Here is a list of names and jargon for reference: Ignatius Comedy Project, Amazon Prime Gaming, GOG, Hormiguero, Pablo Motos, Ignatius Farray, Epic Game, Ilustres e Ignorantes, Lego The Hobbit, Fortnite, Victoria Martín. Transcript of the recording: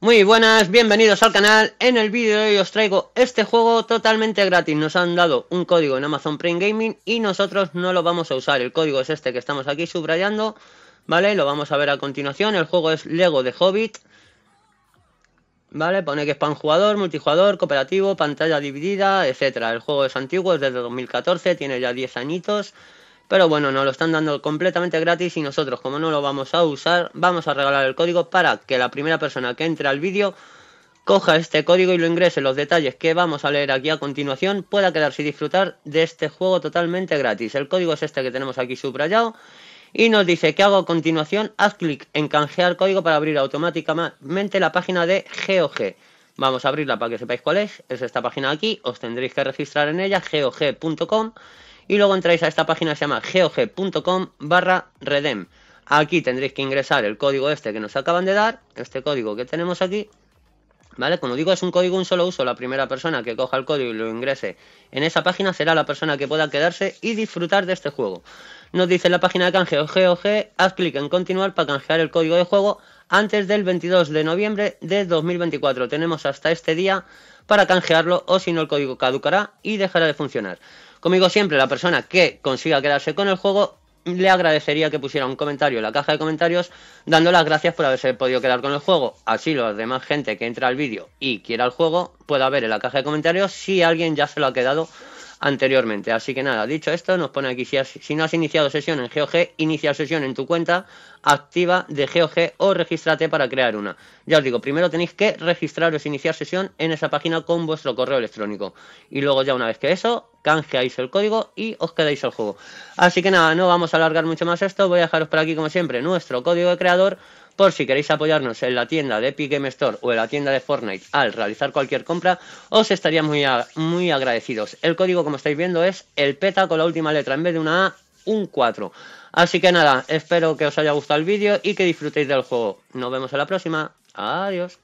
Muy buenas, bienvenidos al canal. En el vídeo de hoy os traigo este juego totalmente gratis. Nos han dado un código en Amazon Prime Gaming y nosotros no lo vamos a usar. El código es este que estamos aquí subrayando, ¿vale? Lo vamos a ver a continuación. El juego es Lego The Hobbit, ¿vale? Pone que es pan jugador, multijugador, cooperativo, pantalla dividida, etcétera. El juego es antiguo, es desde 2014, tiene ya 10 añitos. Pero bueno, nos lo están dando completamente gratis y nosotros, como no lo vamos a usar, vamos a regalar el código para que la primera persona que entre al vídeo coja este código y lo ingrese. Los detalles que vamos a leer aquí a continuación pueda quedarse y disfrutar de este juego totalmente gratis. El código es este que tenemos aquí subrayado y nos dice que hago a continuación. Haz clic en canjear código para abrir automáticamente la página de GOG. Vamos a abrirla para que sepáis cuál es esta página de aquí. Os tendréis que registrar en ella, gog.com. Y luego entráis a esta página que se llama gog.com/redem. Aquí tendréis que ingresar el código este que nos acaban de dar. Este código que tenemos aquí, ¿vale? Como digo, es un código un solo uso. La primera persona que coja el código y lo ingrese en esa página será la persona que pueda quedarse y disfrutar de este juego. Nos dice la página de canjeo GOG, haz clic en continuar para canjear el código de juego antes del 22 de noviembre de 2024. Tenemos hasta este día para canjearlo o si no el código caducará y dejará de funcionar. Como digo siempre, la persona que consiga quedarse con el juego, le agradecería que pusiera un comentario en la caja de comentarios dando las gracias por haberse podido quedar con el juego. Así la demás gente que entra al vídeo y quiera el juego pueda ver en la caja de comentarios si alguien ya se lo ha quedado anteriormente. Así que nada, dicho esto, nos pone aquí si no has iniciado sesión en GOG, inicia sesión en tu cuenta activa de GOG o regístrate para crear una. Ya os digo, primero tenéis que registraros, iniciar sesión en esa página con vuestro correo electrónico y luego ya una vez que eso, canjeáis el código y os quedáis al juego. Así que nada, no vamos a alargar mucho más esto, voy a dejaros por aquí como siempre nuestro código de creador por si queréis apoyarnos en la tienda de Epic Game Store o en la tienda de Fortnite al realizar cualquier compra, os estaría muy agradecidos. El código, como estáis viendo, es el PETA con la última letra, en vez de una A, un 4. Así que nada, espero que os haya gustado el vídeo y que disfrutéis del juego. Nos vemos en la próxima. Adiós.